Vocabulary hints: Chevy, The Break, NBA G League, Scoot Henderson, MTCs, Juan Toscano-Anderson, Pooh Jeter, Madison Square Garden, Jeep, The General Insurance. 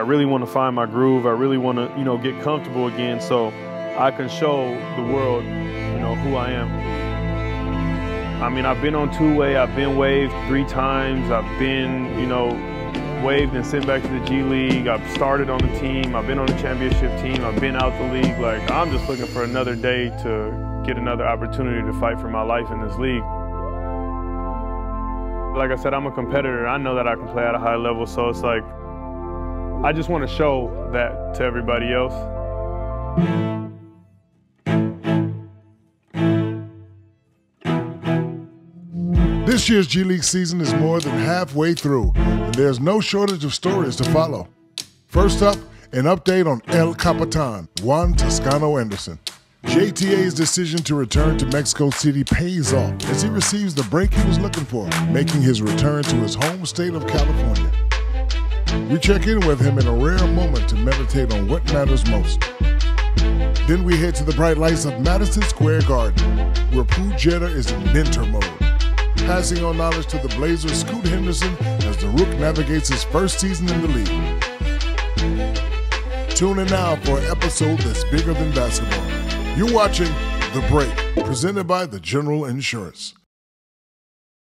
I really want to find my groove. I really want to, get comfortable again so I can show the world, who I am. I mean, I've been on two-way. I've been waived 3 times. I've been, waived and sent back to the G League. I've started on the team. I've been on the championship team. I've been out the league. Like, I'm just looking for another day to get another opportunity to fight for my life in this league. Like I said, I'm a competitor. I know that I can play at a high level, so it's like, I just want to show that to everybody else. This year's G League season is more than halfway through, and there's no shortage of stories to follow. First up, an update on El Capitan, Juan Toscano-Anderson. JTA's decision to return to Mexico City pays off as he receives the break he was looking for, making his return to his home state of California. We check in with him in a rare moment to meditate on what matters most. Then we head to the bright lights of Madison Square Garden, where Pooh Jeter is in mentor mode, passing on knowledge to the Blazer Scoot Henderson as the Rook navigates his first season in the league. Tune in now for an episode that's bigger than basketball. You're watching The Break, presented by The General Insurance.